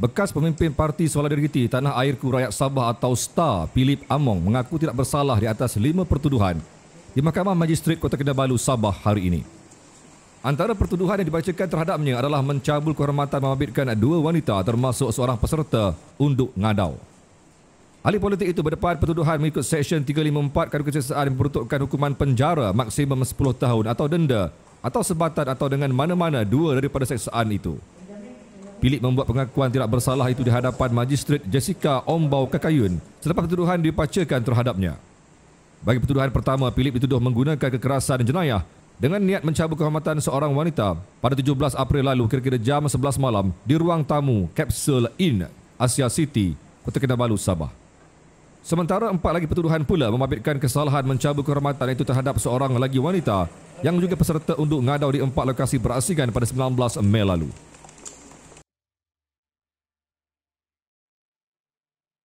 Bekas pemimpin Parti Solidariti Tanah Airku Rakyat Sabah atau STAR, Phillip Among mengaku tidak bersalah di atas 5 pertuduhan di Mahkamah Majistret Kota Kinabalu, Sabah hari ini. Antara pertuduhan yang dibacakan terhadapnya adalah mencabul kehormatan memabitkan 2 wanita termasuk seorang peserta Unduk Ngadau. Ahli politik itu berdepan pertuduhan mengikut Seksyen 354 Kanun Keseksaan yang memperuntukkan hukuman penjara maksimum 10 tahun atau denda atau sebatan atau dengan mana-mana 2 daripada seksaan itu. Phillip membuat pengakuan tidak bersalah itu di hadapan Majistret Jessica Ombau Kakayun selepas pertuduhan dibacakan terhadapnya. Bagi pertuduhan pertama, Phillip dituduh menggunakan kekerasan jenayah dengan niat mencabul kehormatan seorang wanita pada 17 April lalu kira-kira jam 11 malam di ruang tamu Capsule Inn Asia City, Kota Kinabalu, Sabah. Sementara 4 lagi pertuduhan pula memabitkan kesalahan mencabul kehormatan itu terhadap seorang lagi wanita yang juga peserta Unduk Ngadau di 4 lokasi beraksikan pada 19 Mei lalu.